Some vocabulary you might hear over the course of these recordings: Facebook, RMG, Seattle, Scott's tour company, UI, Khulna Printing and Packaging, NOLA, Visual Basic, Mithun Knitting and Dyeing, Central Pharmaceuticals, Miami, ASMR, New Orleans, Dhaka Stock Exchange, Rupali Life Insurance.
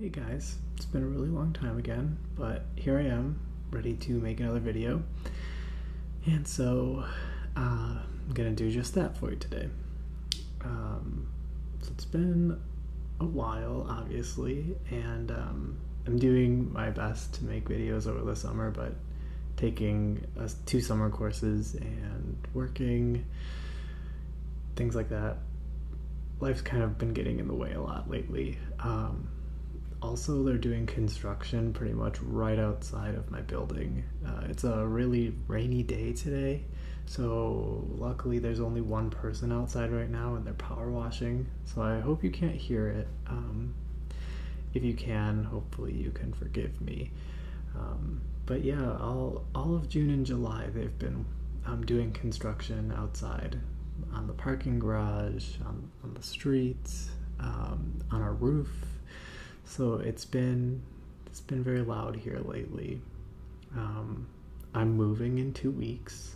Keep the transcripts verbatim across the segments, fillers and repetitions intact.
Hey guys, it's been a really long time again, but here I am, ready to make another video, and so uh, I'm gonna do just that for you today. Um, so it's been a while, obviously, and um, I'm doing my best to make videos over the summer, but taking uh, two summer courses and working, things like that, life's kind of been getting in the way a lot lately. Um, Also, they're doing construction pretty much right outside of my building. Uh, it's a really rainy day today, so luckily there's only one person outside right now and they're power washing, so I hope you can't hear it. Um, if you can, hopefully you can forgive me. Um, but yeah, all, all of June and July they've been um, doing construction outside, on the parking garage, on, on the streets, um, on our roof. So it's been it's been very loud here lately. Um, I'm moving in two weeks,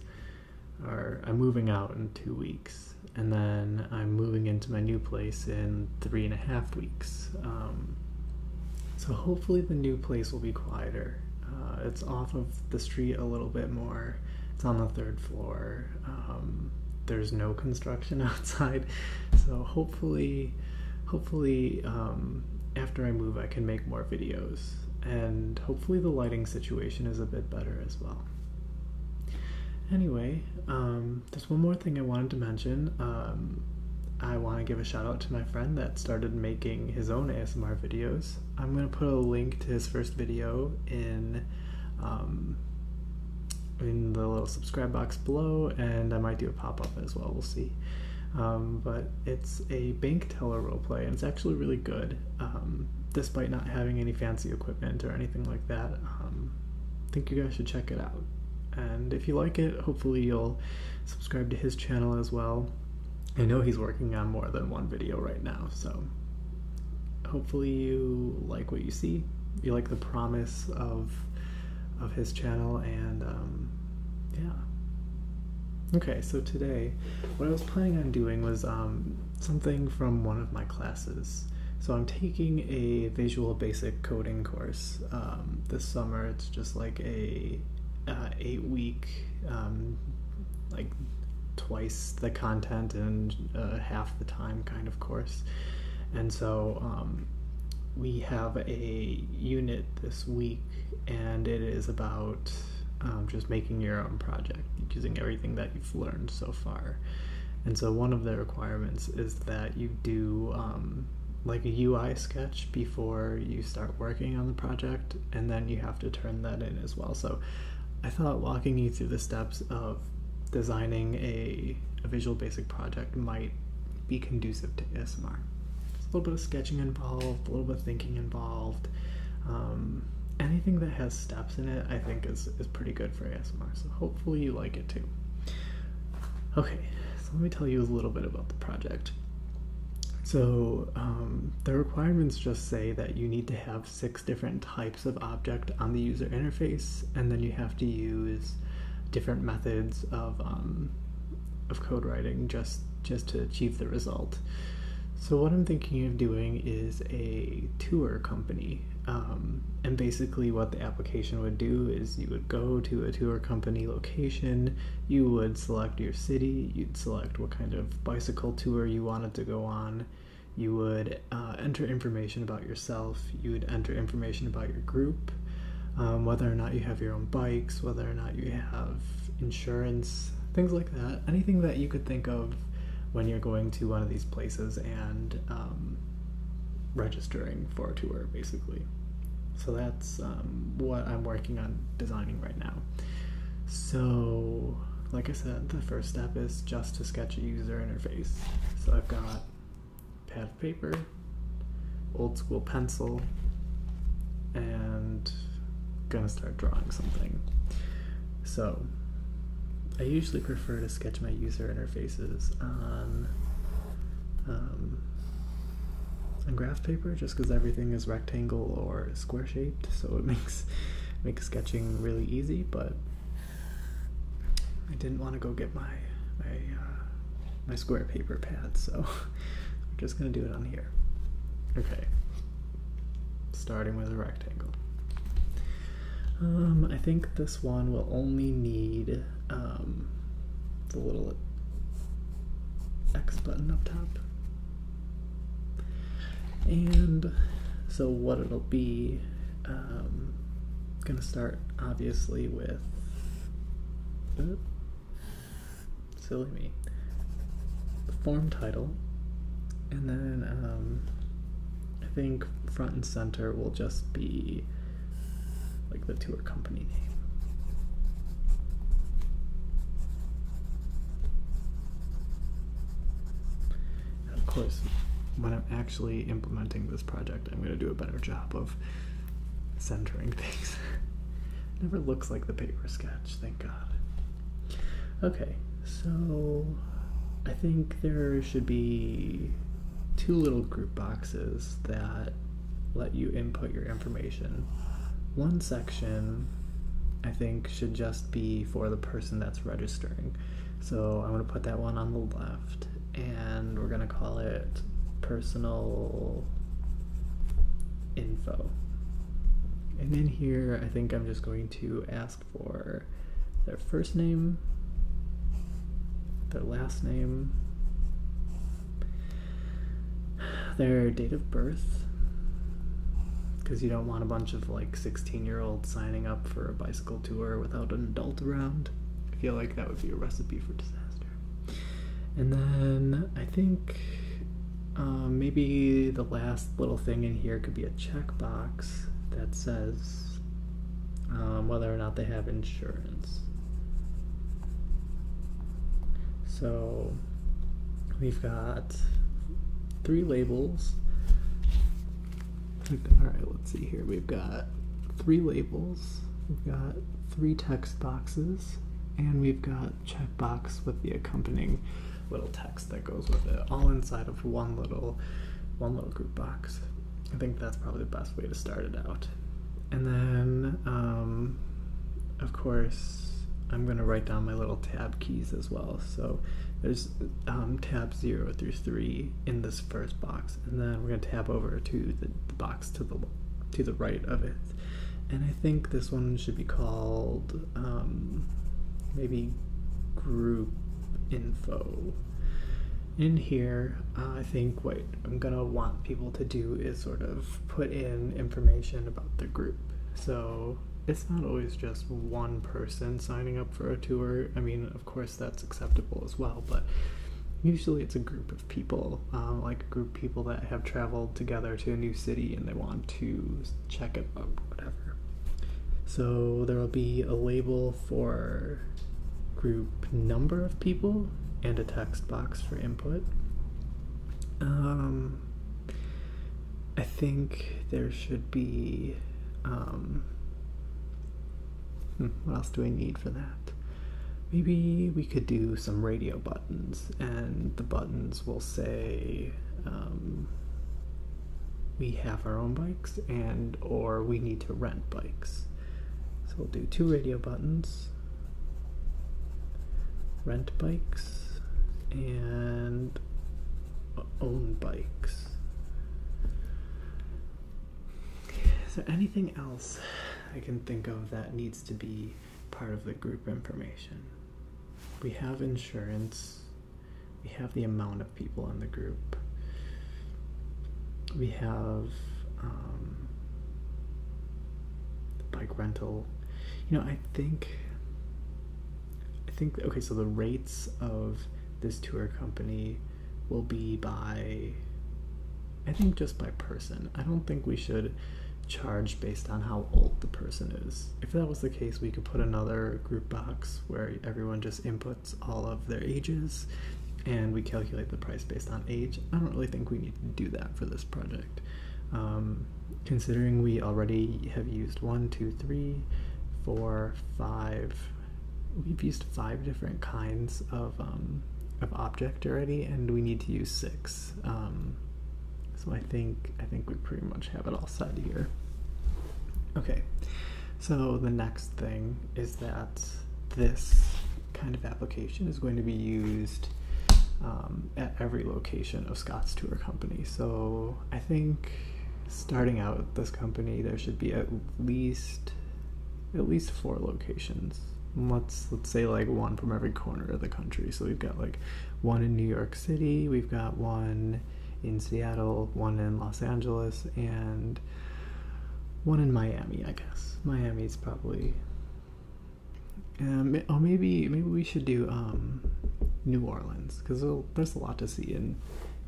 or I'm moving out in two weeks, and then I'm moving into my new place in three and a half weeks. Um, so hopefully the new place will be quieter. Uh, it's off of the street a little bit more. It's on the third floor. Um, there's no construction outside, so hopefully, hopefully. Um, After I move, I can make more videos, and hopefully the lighting situation is a bit better as well. Anyway, um, there's one more thing I wanted to mention. Um, I want to give a shout out to my friend that started making his own A S M R videos. I'm going to put a link to his first video in, um, in the little subscribe box below, and I might do a pop-up as well, we'll see. Um, but it's a bank teller roleplay, and it's actually really good, um, despite not having any fancy equipment or anything like that. Um, I think you guys should check it out. And if you like it, hopefully you'll subscribe to his channel as well. I know he's working on more than one video right now, so hopefully you like what you see. You like the promise of, of his channel, and um, yeah. Okay, so today, what I was planning on doing was um, something from one of my classes. So I'm taking a Visual Basic coding course um, this summer. It's just like a uh, eight-week, um, like twice the content and uh, half the time kind of course. And so um, we have a unit this week, and it is about Um, just making your own project using everything that you've learned so far. And so one of the requirements is that you do um, like a U I sketch before you start working on the project, and then you have to turn that in as well. So I thought walking you through the steps of designing a, a Visual Basic project might be conducive to A S M R. There's a little bit of sketching involved, a little bit of thinking involved. Um, Anything that has steps in it, I think, is, is pretty good for A S M R, so hopefully you like it too. Okay, so let me tell you a little bit about the project. So, um, the requirements just say that you need to have six different types of object on the user interface, and then you have to use different methods of, um, of code writing just, just to achieve the result. So what I'm thinking of doing is a tour company. Um, and basically what the application would do is you would go to a tour company location, you would select your city, you'd select what kind of bicycle tour you wanted to go on, you would uh, enter information about yourself, you would enter information about your group, um, whether or not you have your own bikes, whether or not you have insurance, things like that. Anything that you could think of when you're going to one of these places and um, registering for a tour, basically. So that's um, what I'm working on designing right now. So, like I said, the first step is just to sketch a user interface. So I've got pad of paper, old school pencil, and I'm gonna start drawing something. So, I usually prefer to sketch my user interfaces on um, on graph paper, just because everything is rectangle or square shaped, so it makes makes sketching really easy. But I didn't want to go get my my uh, my square paper pad, so I'm just gonna do it on here. Okay, starting with a rectangle. Um, I think this one will only need um, the little X button up top. And so what it'll be, um, gonna start obviously with, oops, silly me, the form title, and then um, I think front and center will just be like the tour company name. And of course, when I'm actually implementing this project, I'm gonna do a better job of centering things. It never looks like the paper sketch, thank God. Okay, so I think there should be two little group boxes that let you input your information. One section, I think, should just be for the person that's registering. So I'm going to put that one on the left, and we're going to call it personal info. And in here, I think I'm just going to ask for their first name, their last name, their date of birth, because you don't want a bunch of like sixteen year olds signing up for a bicycle tour without an adult around. I feel like that would be a recipe for disaster. And then I think um, maybe the last little thing in here could be a checkbox that says um, whether or not they have insurance. So we've got three labels. All right, let's see here. We've got three labels, we've got three text boxes, and we've got checkbox with the accompanying little text that goes with it, all inside of one little, one little group box. I think that's probably the best way to start it out. And then, um, of course, I'm going to write down my little tab keys as well. So there's um, tab zero through three in this first box, and then we're going to tab over to the, the box to the to the right of it. And I think this one should be called um, maybe group info. In here, uh, I think what I'm going to want people to do is sort of put in information about the group. So it's not always just one person signing up for a tour. I mean, of course, that's acceptable as well, but usually it's a group of people, um, like a group of people that have traveled together to a new city and they want to check it out, whatever. So there will be a label for group number of people and a text box for input. Um, I think there should be... Um, what else do I need for that? Maybe we could do some radio buttons, and the buttons will say um, we have our own bikes and or we need to rent bikes. So we'll do two radio buttons, rent bikes and own bikes. Is there anything else I can think of that needs to be part of the group information? We have insurance, we have the amount of people in the group, we have um, the bike rental. You know, I think, I think, okay, so the rates of this tour company will be by, I think just by person. I don't think we should charged based on how old the person is. If that was the case, we could put another group box where everyone just inputs all of their ages and we calculate the price based on age. I don't really think we need to do that for this project. Um, considering we already have used one, two, three, four, five, we've used five different kinds of, um, of object already, and we need to use six. Um, So I think I think we pretty much have it all set here. Okay, so the next thing is that this kind of application is going to be used um, at every location of Scott's Tour Company. So I think starting out with this company, there should be at least at least four locations. Let's let's say like one from every corner of the country. So we've got like one in New York City, we've got one in Seattle, one in Los Angeles, and one in Miami, I guess. Miami's probably. Um, oh, maybe maybe we should do um, New Orleans, because there's a lot to see in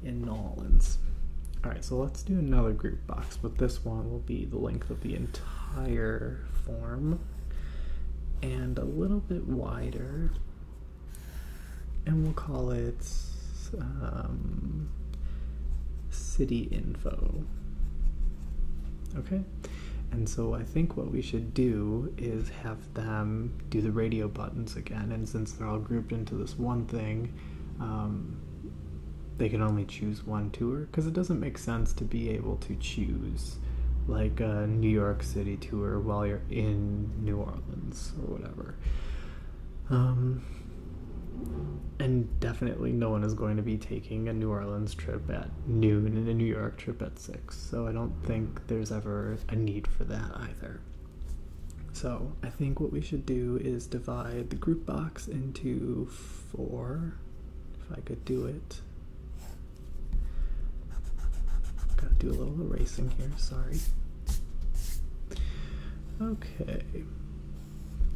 in New Orleans. All right, so let's do another group box, but this one will be the length of the entire form and a little bit wider, and we'll call it um, city info. Okay, and so I think what we should do is have them do the radio buttons again, and since they're all grouped into this one thing, um, they can only choose one tour, because it doesn't make sense to be able to choose like a New York City tour while you're in New Orleans or whatever. Um, and definitely no one is going to be taking a New Orleans trip at noon and a New York trip at six, so I don't think there's ever a need for that either. So I think what we should do is divide the group box into four, if I could do it. Gotta do a little erasing here, sorry. Okay.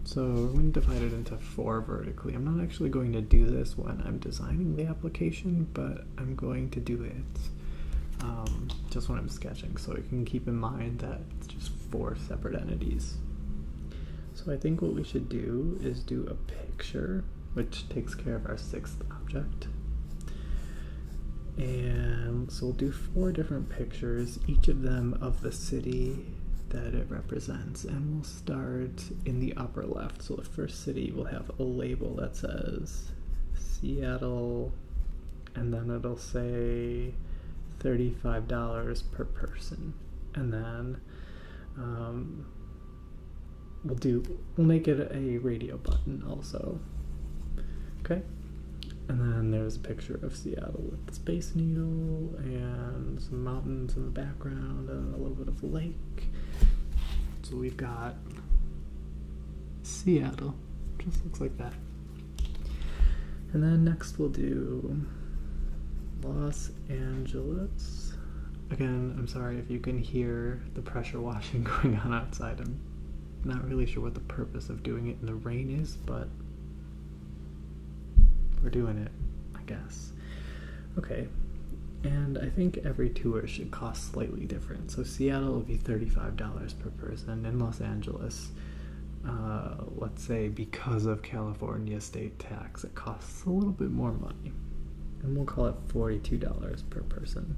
So we're going to divide it into four vertically. I'm not actually going to do this when I'm designing the application, but I'm going to do it um, just when I'm sketching, so you can keep in mind that it's just four separate entities. So I think what we should do is do a picture, which takes care of our sixth object. And so we'll do four different pictures, each of them of the city that it represents, and we'll start in the upper left. So the first city will have a label that says Seattle, and then it'll say thirty-five dollars per person, and then um, we'll do we'll make it a radio button also. Okay. And then there's a picture of Seattle with the Space Needle and some mountains in the background and a little bit of a lake. So we've got Seattle. Just looks like that. And then next we'll do Los Angeles. Again, I'm sorry if you can hear the pressure washing going on outside. I'm not really sure what the purpose of doing it in the rain is, but we're doing it, I guess. Okay, and I think every tour should cost slightly different. So Seattle will be thirty-five dollars per person. In Los Angeles, uh, let's say because of California state tax, it costs a little bit more money. And we'll call it forty-two dollars per person.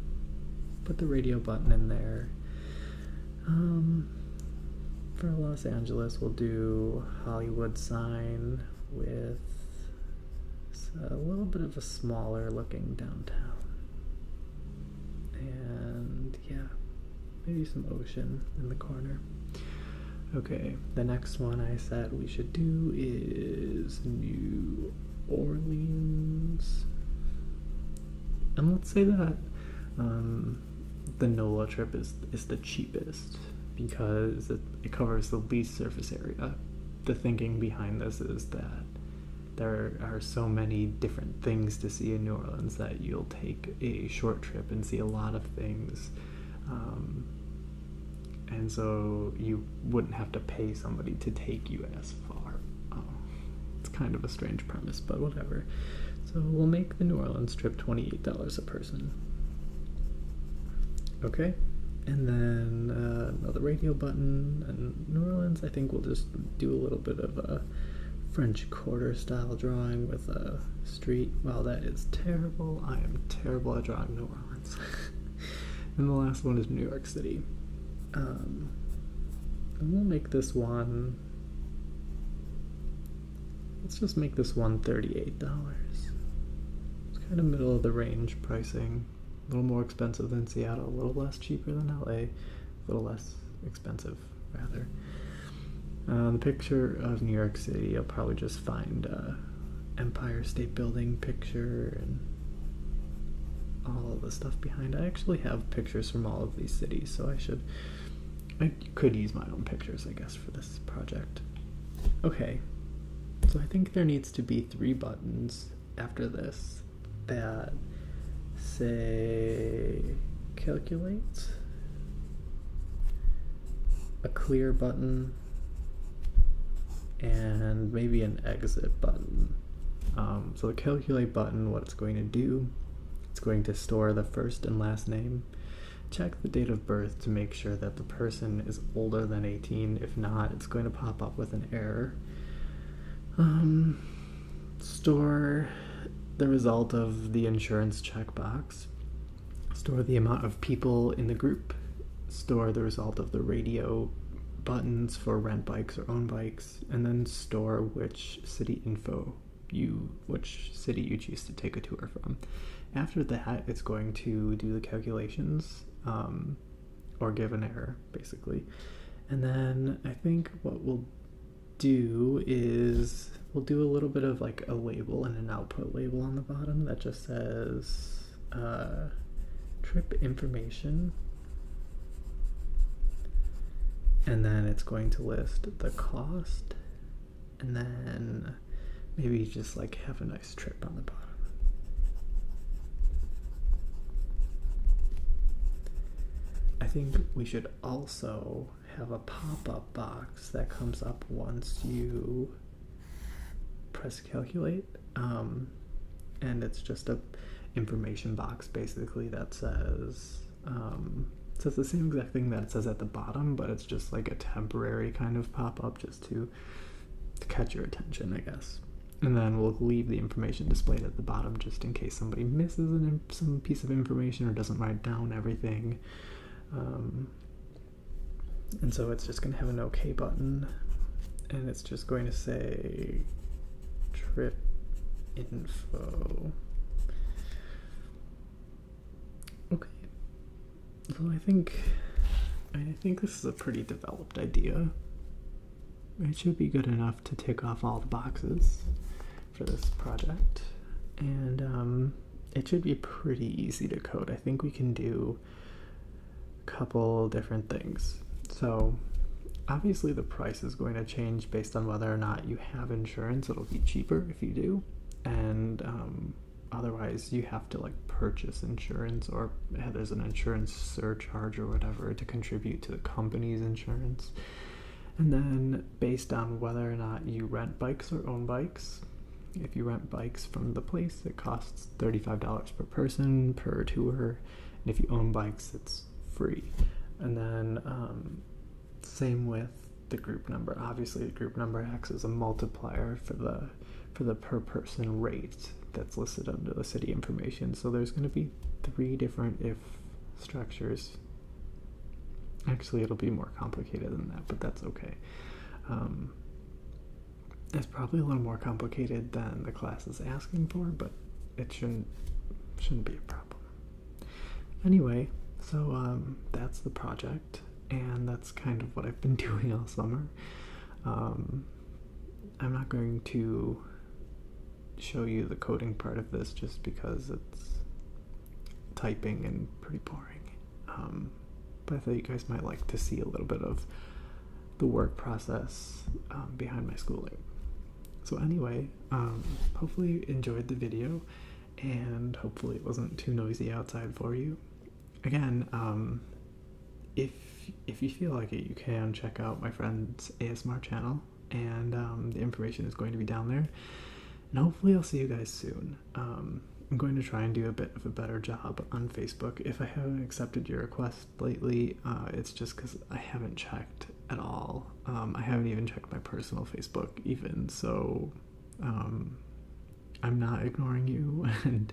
Put the radio button in there. Um, for Los Angeles, we'll do Hollywood sign with a little bit of a smaller looking downtown, and yeah, maybe some ocean in the corner. Okay, the next one I said we should do is New Orleans, and let's say that um, the NOLA trip is, is the cheapest because it, it covers the least surface area. The thinking behind this is that there are so many different things to see in New Orleans that you'll take a short trip and see a lot of things, um, and so you wouldn't have to pay somebody to take you as far. Oh, it's kind of a strange premise, but whatever. So we'll make the New Orleans trip twenty-eight dollars a person. Okay, and then uh, another radio button, and New Orleans, I think we'll just do a little bit of a French Quarter style drawing with a street. Wow, that is terrible. I am terrible at drawing New Orleans. And the last one is New York City. Um, and we'll make this one, let's just make this one thirty-eight dollars. It's kind of middle of the range pricing. A little more expensive than Seattle, a little less cheaper than L A, a little less expensive, rather. Uh, the picture of New York City, you'll probably just find uh, Empire State Building picture and all of the stuff behind. I actually have pictures from all of these cities, so I should, I could use my own pictures, I guess, for this project. Okay, so I think there needs to be three buttons after this that say calculate, a clear button, and maybe an exit button. Um, so the calculate button, what it's going to do, it's going to store the first and last name, check the date of birth to make sure that the person is older than eighteen. If not, it's going to pop up with an error. Um, store the result of the insurance checkbox, store the amount of people in the group, store the result of the radio buttons for rent bikes or own bikes, and then store which city info you, which city you choose to take a tour from. After that, it's going to do the calculations, um, or give an error, basically. And then I think what we'll do is we'll do a little bit of like a label and an output label on the bottom that just says uh, trip information. And then it's going to list the cost, and then maybe just like have a nice trip on the bottom. I think we should also have a pop-up box that comes up once you press calculate, um, and it's just a information box basically that says um, so it's the same exact thing that it says at the bottom, but it's just like a temporary kind of pop-up just to, to catch your attention, I guess. And then we'll leave the information displayed at the bottom just in case somebody misses an, some piece of information or doesn't write down everything. Um, and so it's just going to have an OK button, and it's just going to say trip info. Okay. So I think, I think this is a pretty developed idea. It should be good enough to tick off all the boxes for this project, and um, it should be pretty easy to code. I think we can do a couple different things. So obviously the price is going to change based on whether or not you have insurance. It'll be cheaper if you do, and um, otherwise you have to like purchase insurance, or yeah, there's an insurance surcharge or whatever to contribute to the company's insurance. And then based on whether or not you rent bikes or own bikes, if you rent bikes from the place, it costs thirty-five dollars per person per tour, and if you own bikes, it's free. And then um, same with the group number. Obviously the group number acts as a multiplier for the for the per person rate that's listed under the city information. So there's going to be three different if structures. Actually, it'll be more complicated than that, but that's okay. Um, it's probably a little more complicated than the class is asking for, but it shouldn't shouldn't be a problem. Anyway, so um, that's the project, and that's kind of what I've been doing all summer. Um, I'm not going to show you the coding part of this just because it's typing and pretty boring, um, but I thought you guys might like to see a little bit of the work process um, behind my schooling. So anyway, um, hopefully you enjoyed the video, and hopefully it wasn't too noisy outside for you. Again, um, if, if you feel like it, you can check out my friend's A S M R channel, and um, the information is going to be down there. And hopefully I'll see you guys soon. Um, I'm going to try and do a bit of a better job on Facebook. If I haven't accepted your request lately, uh, it's just because I haven't checked at all. Um, I haven't even checked my personal Facebook even, so um, I'm not ignoring you, and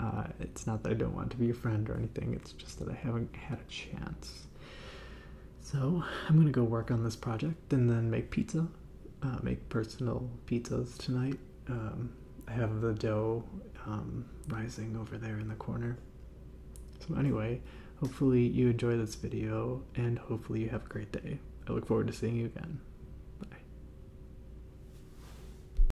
uh, it's not that I don't want to be your friend or anything, it's just that I haven't had a chance. So I'm going to go work on this project and then make pizza, uh, make personal pizzas tonight. Um, I have the dough um, rising over there in the corner. So anyway, hopefully you enjoy this video, and hopefully you have a great day. I look forward to seeing you again.